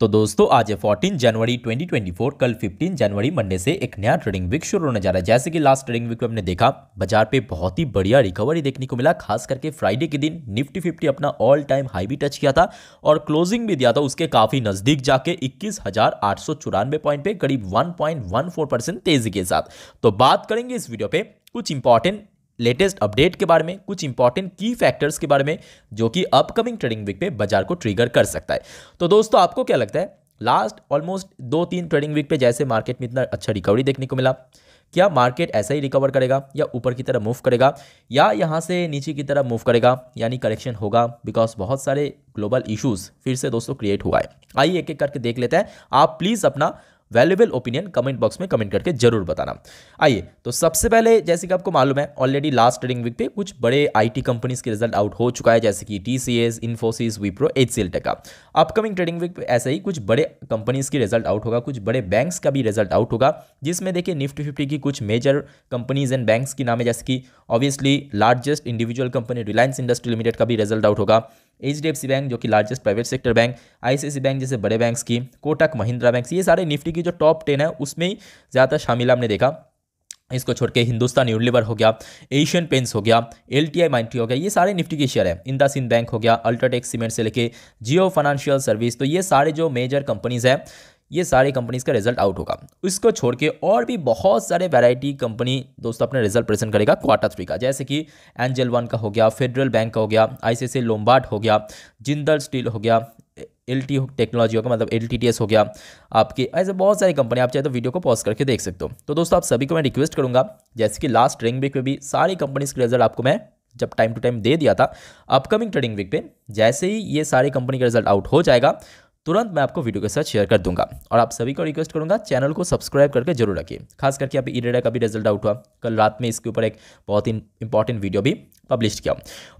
तो दोस्तों आज है 14 जनवरी 2024, कल 15 जनवरी मंडे से एक नया ट्रेडिंग वीक शुरू होने जा रहा है। जैसे कि लास्ट ट्रेडिंग वीक में हमने देखा बाजार पे बहुत ही बढ़िया रिकवरी देखने को मिला, खास करके फ्राइडे के दिन निफ्टी 50 अपना ऑल टाइम हाई भी टच किया था और क्लोजिंग भी दिया था उसके काफी नजदीक जाके 21,894 पॉइंट पे, करीब 1.14% तेजी के साथ। तो बात करेंगे इस वीडियो पे कुछ इंपॉर्टेंट लेटेस्ट अपडेट के बारे में, कुछ इंपॉर्टेंट की फैक्टर्स के बारे में जो कि अपकमिंग ट्रेडिंग वीक पे बाजार को ट्रिगर कर सकता है। तो दोस्तों आपको क्या लगता है, लास्ट ऑलमोस्ट 2-3 ट्रेडिंग वीक पे जैसे मार्केट में इतना अच्छा रिकवरी देखने को मिला, क्या मार्केट ऐसा ही रिकवर करेगा या ऊपर की तरफ मूव करेगा या यहाँ से नीचे की तरफ मूव करेगा, यानी करेक्शन होगा? बिकॉज बहुत सारे ग्लोबल इशूज़ फिर से दोस्तों क्रिएट हुआ है। आइए एक एक करके देख लेते हैं। आप प्लीज़ अपना वैल्यूएबल ओपिनियन कमेंट बॉक्स में कमेंट करके जरूर बताना। आइए तो सबसे पहले, जैसे कि आपको मालूम है, ऑलरेडी लास्ट ट्रेडिंग वीक पे कुछ बड़े आईटी कंपनीज के रिजल्ट आउट हो चुका है, जैसे कि टीसीएस, इन्फोसिस, विप्रो, एचसीएल का। अपकमिंग ट्रेडिंग वीक पे ऐसे ही कुछ बड़े कंपनीज की रिजल्ट आउट होगा, कुछ बड़े बैंक्स का भी रिजल्ट आउट होगा, जिसमें देखिए निफ्टी 50 की कुछ मेजर कंपनीज एंड बैंक्स की नाम है, जैसे कि obviously largest individual company Reliance industry limited का भी रिजल्ट आउट होगा, HDFC बैंक जो कि largest private sector bank, ICICI bank जैसे बड़े बैंक्स की, कोटक महिंद्रा बैंक, ये सारे निफ्टी की जो टॉप 10 है उसमें ही ज़्यादा शामिल हमने देखा। इसको छोड़ के हिंदुस्तान यूनिलीवर हो गया, एशियन पेंट्स हो गया, LTI माइंट्री हो गया, ये सारे निफ्टी के शेयर है। IndusInd बैंक हो गया, अल्ट्राटेक सीमेंट से लेके जियो फाइनेंशियल सर्विस, तो ये सारे जो मेजर कंपनीज़ हैं ये सारी कंपनीज़ का रिजल्ट आउट होगा। इसको छोड़ के और भी बहुत सारे वैरायटी कंपनी दोस्तों अपने रिजल्ट प्रेजेंट करेगा क्वार्टर 3 का, जैसे कि एंजल वन का हो गया, फेडरल बैंक का हो गया, ICICI लोम्बार्ड हो गया, जिंदल स्टील हो गया, LT टेक्नोलॉजी हो गया, मतलब LTTS हो गया, आपके ऐसे बहुत सारी कंपनी। आप चाहे तो वीडियो को पॉज करके देख सकते हो। तो दोस्तों आप सभी को मैं रिक्वेस्ट करूँगा, जैसे कि लास्ट ट्रेडिंग वीक में भी सारी कंपनीज़ के रिजल्ट आपको मैं जब टाइम टू टाइम दे दिया था, अपकमिंग ट्रेडिंग वीक पे जैसे ही ये सारी कंपनी का रिजल्ट आउट हो जाएगा तुरंत मैं आपको वीडियो के साथ शेयर कर दूंगा। और आप सभी को रिक्वेस्ट करूंगा चैनल को सब्सक्राइब करके जरूर रखिए, खास करके आप IREDA का भी रिजल्ट आउट हुआ कल रात में, इसके ऊपर एक बहुत ही इंपॉर्टेंट वीडियो भी पब्लिश किया।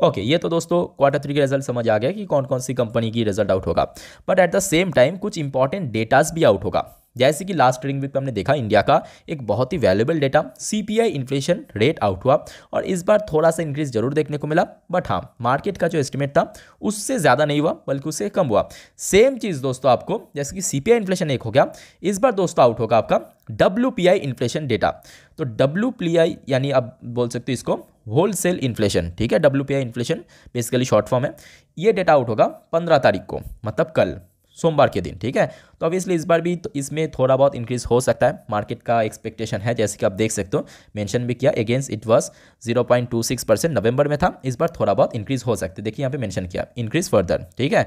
ओके, ये तो दोस्तों क्वार्टर 3 के रिजल्ट समझ आ गया कि कौन कौन सी कंपनी की रिजल्ट आउट होगा, but at the same time कुछ इंपॉर्टेंट डेटाज भी आउट होगा। जैसे कि लास्ट ट्रेडिंग वीक में हमने देखा इंडिया का एक बहुत ही valuable data CPI inflation rate out हुआ और इस बार थोड़ा सा इंक्रीज जरूर देखने को मिला, बट हाँ मार्केट का जो एस्टिमेट था उससे ज़्यादा नहीं हुआ बल्कि उससे कम हुआ। सेम चीज़ दोस्तों आपको, जैसे कि CPI इन्फ्लेशन एक हो गया, इस बार दोस्तों आउट होगा आपका WPI इन्फ्लेशन डेटा। तो WPI यानी आप बोल सकते हो इसको होलसेल इन्फ्लेशन, ठीक है, WPI inflation basically short form है। ये डेटा आउट होगा 15 तारीख को, मतलब कल सोमवार के दिन, ठीक है। तो ऑब्वियसली इस बार भी तो इसमें थोड़ा बहुत इंक्रीज हो सकता है, मार्केट का एक्सपेक्टेशन है, जैसे कि आप देख सकते हो मेंशन भी किया, अगेंस्ट इट वाज 0.26% नवंबर में था, इस बार थोड़ा बहुत इंक्रीज हो सकते, देखिए यहाँ पे मेंशन किया इंक्रीज फर्दर, ठीक है।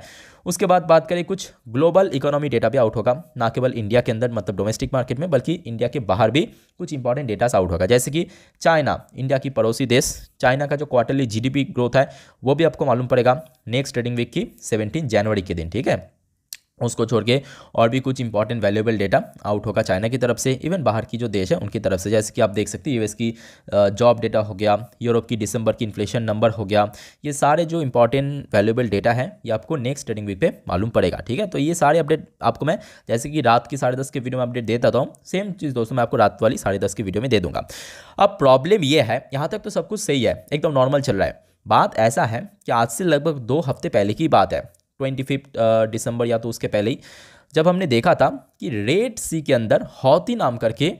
उसके बाद बात करें कुछ ग्लोबल इकोनॉमी डेटा भी आउट होगा, ना केवल इंडिया के अंदर मतलब डोमेस्टिक मार्केट में बल्कि इंडिया के बाहर भी कुछ इंपॉर्टेंट डेटास आउट होगा, जैसे कि चाइना, इंडिया की पड़ोसी देश चाइना का जो क्वार्टरली GDP ग्रोथ है वो भी आपको मालूम पड़ेगा नेक्स्ट ट्रेडिंग वीक की 17 जनवरी के दिन, ठीक है। उसको छोड़ के और भी कुछ इंपॉर्टेंट वैल्यूएबल डेटा आउट होगा चाइना की तरफ से, इवन बाहर की जो देश है उनकी तरफ से, जैसे कि आप देख सकते हैं US की जॉब डेटा हो गया, यूरोप की दिसंबर की इन्फ्लेशन नंबर हो गया, ये सारे जो इंपॉर्टेंट वैल्यूएबल डेटा है ये आपको नेक्स्ट ट्रेडिंग वीक पे मालूम पड़ेगा, ठीक है। तो ये सारे अपडेट आपको मैं जैसे कि रात की 10:30 के वीडियो में अपडेट देता था, सेम चीज़ दोस्तों मैं आपको रात वाली 10:30 की वीडियो में दे दूँगा। अब प्रॉब्लम ये है, यहाँ तक तो सब कुछ सही है, एकदम नॉर्मल चल रहा है। बात ऐसा है कि आज से लगभग 2 हफ्ते पहले की बात है, 25 दिसंबर या तो उसके पहले ही, जब हमने देखा था कि रेड सी के अंदर हौती नाम करके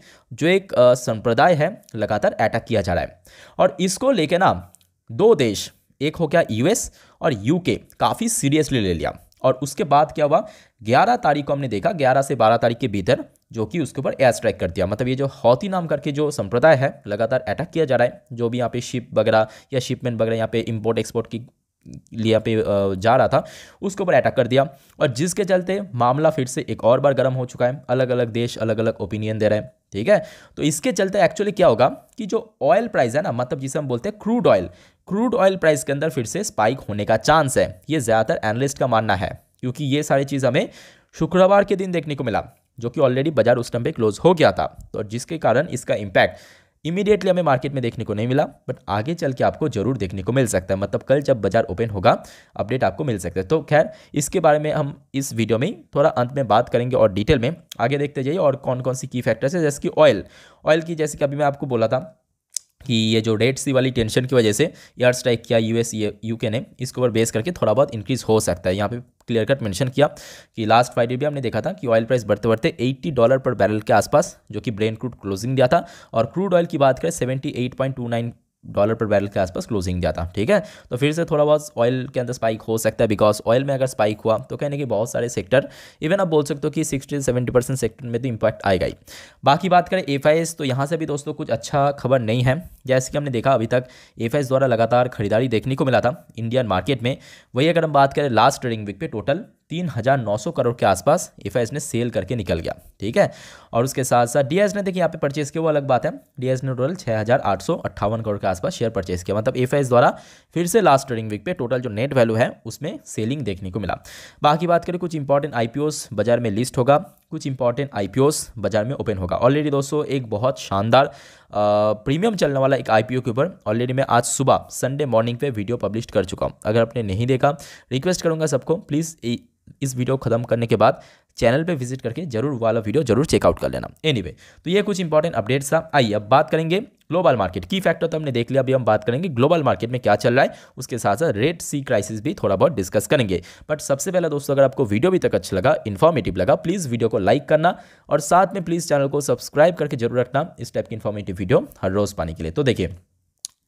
जो एक संप्रदाय है लगातार अटैक किया जा रहा है और इसको लेके ना 2 देश, एक हो गया US और UK, काफ़ी सीरियसली ले लिया। और उसके बाद क्या हुआ, 11 तारीख को हमने देखा, 11 से 12 तारीख के भीतर जो कि उसके ऊपर एयर स्ट्राइक कर दिया, मतलब ये जो हौती नाम करके जो संप्रदाय है लगातार अटैक किया जा रहा है, जो भी यहाँ पे शिप वगैरह या शिपमेंट वगैरह यहाँ पे इम्पोर्ट एक्सपोर्ट की लिया पे जा रहा था उसके ऊपर अटैक कर दिया, और जिसके चलते मामला फिर से एक और बार गर्म हो चुका है। अलग अलग देश अलग अलग ओपिनियन दे रहे हैं, ठीक है। तो इसके चलते एक्चुअली क्या होगा कि जो ऑयल प्राइस है ना, मतलब जिसे हम बोलते हैं क्रूड ऑयल प्राइस के अंदर फिर से स्पाइक होने का चांस है, ये ज़्यादातर एनालिस्ट का मानना है, क्योंकि ये सारी चीज़ हमें शुक्रवार के दिन देखने को मिला, जो कि ऑलरेडी बाजार उस टाइम पर क्लोज हो गया था, तो जिसके कारण इसका इम्पैक्ट इमीडिएटली हमें मार्केट में देखने को नहीं मिला, बट आगे चल के आपको जरूर देखने को मिल सकता है, मतलब कल जब बाजार ओपन होगा अपडेट आपको मिल सकता है। तो खैर इसके बारे में हम इस वीडियो में थोड़ा अंत में बात करेंगे और डिटेल में आगे देखते जाइए, और कौन कौन सी की फैक्टर्स है, जैसे कि ऑयल की, जैसे कि अभी मैं आपको बोला था कि ये जो रेट सी वाली टेंशन की वजह से यार स्ट्राइक किया यूएस यूके ने, इसके ऊपर बेस करके थोड़ा बहुत इंक्रीज हो सकता है। यहाँ पे क्लियर कट मेंशन किया कि लास्ट फ्राइडे भी हमने देखा था कि ऑयल प्राइस बढ़ते बढ़ते $80 पर बैरल के आसपास, जो कि ब्रेंट क्रूड क्लोजिंग दिया था, और क्रूड ऑयल की बात करें $78.29 पर बैरल के आसपास क्लोजिंग दिया था। ठीक है, तो फिर से थोड़ा बहुत ऑयल के अंदर स्पाइक हो सकता है, बिकॉज ऑयल में अगर स्पाइक हुआ तो कहने के बहुत सारे सेक्टर, इवन आप बोल सकते हो कि 60-70% सेक्टर में तो इंपैक्ट आएगा ही। बाकी बात करें एफआईएस, तो यहाँ से भी दोस्तों कुछ अच्छा खबर नहीं है। जैसे कि हमने देखा अभी तक एफआईएस द्वारा लगातार खरीदारी देखने को मिला था इंडियन मार्केट में, वही अगर हम बात करें लास्ट ट्रेडिंग वीक पे टोटल 3,900 करोड़ के आसपास एफआईएस ने सेल करके निकल गया। ठीक है, और उसके साथ साथ डीएस ने देखिए यहाँ पे परचेस किया, वो अलग बात है, डीएस ने टोटल 6,858 करोड़ के आसपास शेयर परचेस किया, मतलब एफआईएस द्वारा फिर से लास्ट ट्रेडिंग वीक पे टोटल जो नेट वैल्यू है उसमें सेलिंग देखने को मिला। बाकी बात करें कुछ इंपॉर्टेंट आईपीओस बाजार में लिस्ट होगा, कुछ इंपॉर्टेंट आईपीओस बाजार में ओपन होगा। ऑलरेडी दोस्तों एक बहुत शानदार प्रीमियम चलने वाला एक आईपीओ के ऊपर ऑलरेडी मैं आज सुबह संडे मॉर्निंग पे वीडियो पब्लिश कर चुका हूँ। अगर आपने नहीं देखा, रिक्वेस्ट करूँगा सबको, प्लीज़ इस वीडियो खत्म करने के बाद चैनल पे विजिट करके जरूर वाला वीडियो जरूर चेकआउट कर लेना। एनीवे, तो ये कुछ इंपॉर्टेंट अपडेट्स था। आइए अब बात करेंगे ग्लोबल मार्केट की फैक्टर तो हमने देख लिया, अभी हम बात करेंगे ग्लोबल मार्केट में क्या चल रहा है, उसके साथ साथ रेट सी क्राइसिस भी थोड़ा बहुत डिस्कस करेंगे। बट सबसे पहले दोस्तों, अगर आपको वीडियो भी तक अच्छा लगा, इन्फॉर्मेटिव लगा, प्लीज़ वीडियो को लाइक करना और साथ में प्लीज़ चैनल को सब्सक्राइब करके जरूर रखना इस टाइप की इन्फॉर्मेटिव वीडियो हर रोज़ पाने के लिए। तो देखिए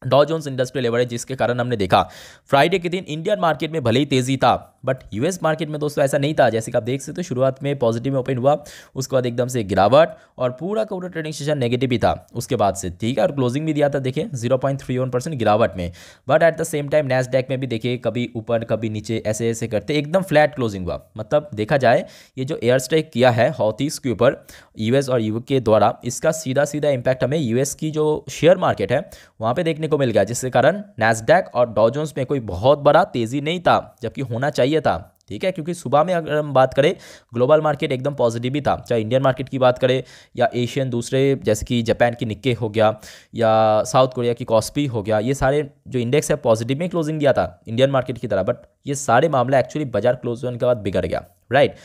डॉ जोन्स इंडस्ट्रियल एवरेज, जिसके कारण हमने देखा फ्राइडे के दिन इंडियन मार्केट में भले ही तेजी था, बट यूएस मार्केट में दोस्तों ऐसा नहीं था। जैसे कि आप देख सकते हो, शुरुआत में पॉजिटिव में ओपन हुआ, उसके बाद एकदम से गिरावट और पूरा का पूरा ट्रेडिंग सेशन नेगेटिव ही था उसके बाद से। ठीक है, और क्लोजिंग भी दिया था देखिए 0.31% गिरावट में। But at the same time Nasdaq में भी देखिए कभी ऊपर कभी नीचे ऐसे ऐसे करते एकदम फ्लैट क्लोजिंग हुआ। मतलब देखा जाए ये जो एयर स्ट्राइक किया है हौतीस के ऊपर यूएस और यूके द्वारा, इसका सीधा सीधा इम्पैक्ट हमें यूएस की जो शेयर मार्केट है वहाँ पर देखने को मिल गया, जिसके कारण नैसडैक और डॉ जोन्स में कोई बहुत बड़ा तेजी नहीं था, जबकि होना चाहिए था। ठीक है, क्योंकि सुबह में अगर हम बात करें ग्लोबल मार्केट एकदम पॉजिटिव ही था, चाहे इंडियन मार्केट की बात करें या एशियन दूसरे जैसे कि जापान की निक्के हो गया या साउथ कोरिया की कॉस्पी हो गया, ये सारे जो इंडेक्स है पॉजिटिव में क्लोजिंग दिया था इंडियन मार्केट की तरह। बट ये सारे मामला एक्चुअली बाजार क्लोज होने के बाद बिगड़ गया। राइट,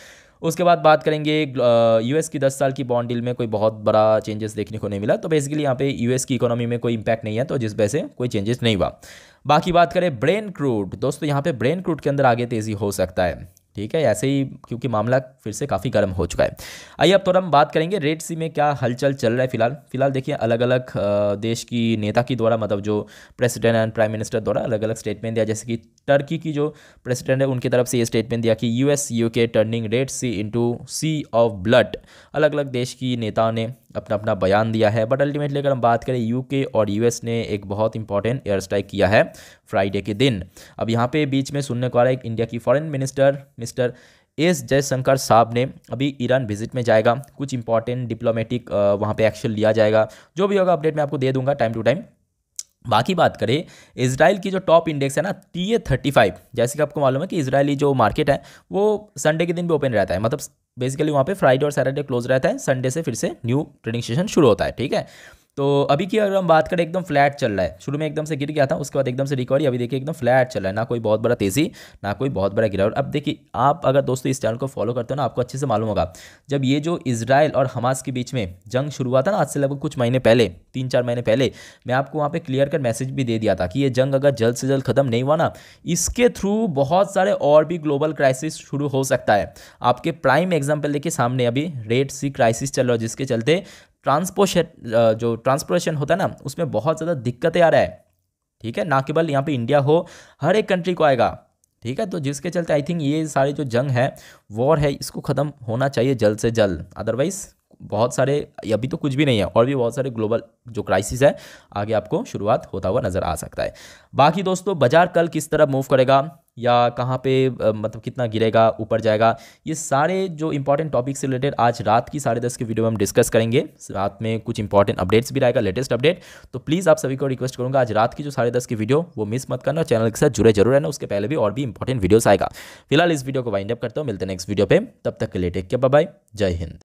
उसके बाद बात करेंगे यूएस की 10 साल की बॉन्ड डील में कोई बहुत बड़ा चेंजेस देखने को नहीं मिला। तो बेसिकली यहाँ पे यूएस की इकोनॉमी में कोई इंपैक्ट नहीं है, तो जिस वजह से कोई चेंजेस नहीं हुआ। बाकी बात करें ब्रेंट क्रूड, दोस्तों यहाँ पे ब्रेंट क्रूड के अंदर आगे तेज़ी हो सकता है। ठीक है, ऐसे ही क्योंकि मामला फिर से काफ़ी गर्म हो चुका है। आइए अब थोड़ा हम बात करेंगे रेट सी में क्या हलचल चल रहा है फिलहाल देखिए अलग अलग देश की नेता की द्वारा, मतलब जो प्रेसिडेंट एंड प्राइम मिनिस्टर द्वारा अलग अलग स्टेटमेंट दिया। जैसे कि टर्की की जो प्रेसिडेंट है उनकी तरफ से ये स्टेटमेंट दिया कि US UK turning red sea into sea of blood. अलग अलग देश की नेताओं ने अपना अपना बयान दिया है। बट अल्टीमेटली अगर हम बात करें यूके और यूएस ने एक बहुत इंपॉर्टेंट एयर स्ट्राइक किया है फ्राइडे के दिन। अब यहाँ पे बीच में सुनने को आ रहा है इंडिया की foreign minister mister S Jaishankar साहब ने अभी ईरान विजिट में जाएगा, कुछ इंपॉर्टेंट डिप्लोमेटिक वहाँ पे एक्शन लिया जाएगा। जो भी होगा अपडेट मैं आपको दे दूंगा टाइम टू टाइम। बाकी बात करें इजराइल की जो टॉप इंडेक्स है ना टीए 35, जैसे कि आपको मालूम है कि इजरायली जो मार्केट है वो संडे के दिन भी ओपन रहता है, मतलब बेसिकली वहाँ पे फ्राइडे और सैटरडे क्लोज रहता है, संडे से फिर से न्यू ट्रेडिंग सेशन शुरू होता है। ठीक है, तो अभी की अगर हम बात करें एकदम फ्लैट चल रहा है, शुरू में एकदम से गिर गया था, उसके बाद एकदम से रिकवरी, अभी देखिए एकदम फ्लैट चल रहा है, ना कोई बहुत बड़ा तेज़ी ना कोई बहुत बड़ा गिरावट। अब देखिए आप अगर दोस्तों इस चैनल को फॉलो करते हो ना, आपको अच्छे से मालूम होगा जब ये जो इजराइल और हमास के बीच में जंग शुरू हुआ था ना, आज से लगभग कुछ महीने पहले, 3-4 महीने पहले, मैं आपको वहाँ पर क्लियर कट मैसेज भी दे दिया था कि ये जंग अगर जल्द से जल्द खत्म नहीं हुआ ना, इसके थ्रू बहुत सारे और भी ग्लोबल क्राइसिस शुरू हो सकता है। आपके प्राइम एग्जाम्पल देखिए सामने अभी रेड सी क्राइसिस चल रहा है, जिसके चलते ट्रांसपोर्टेशन होता है ना उसमें बहुत ज़्यादा दिक्कतें आ रहा है। ठीक है, ना केवल यहाँ पे इंडिया हो, हर एक कंट्री को आएगा। ठीक है, तो जिसके चलते आई थिंक ये सारी जो जंग है, वॉर है, इसको ख़त्म होना चाहिए जल्द से जल्द, अदरवाइज़ बहुत सारे, अभी तो कुछ भी नहीं है, और भी बहुत सारे ग्लोबल जो क्राइसिस है आगे आपको शुरुआत होता हुआ नज़र आ सकता है। बाकी दोस्तों बाजार कल किस तरह मूव करेगा या कहाँ पे मतलब कितना गिरेगा, ऊपर जाएगा, ये सारे जो इंपॉर्टेंट टॉपिक से रिलेटेड आज रात की 10:30 की वीडियो में हम डिस्कस करेंगे। रात में कुछ इंपॉर्टेंट अपडेट्स भी रहेगा, लेटेस्ट अपडेट। तो प्लीज़ आप सभी को रिक्वेस्ट करूँगा आज रात की जो 10:30 की वीडियो वो मिस मत करना, चैनल के साथ जुड़े जरूर रहना, उसके पहले भी और भी इंपॉर्टेंट वीडियोस आएगा। फिलहाल इस वीडियो को वाइंड अप करता हूँ, मिलते हैं नेक्स्ट वीडियो पर, तब तक के लिए टेक केयर, बाय बाय, जय हिंद।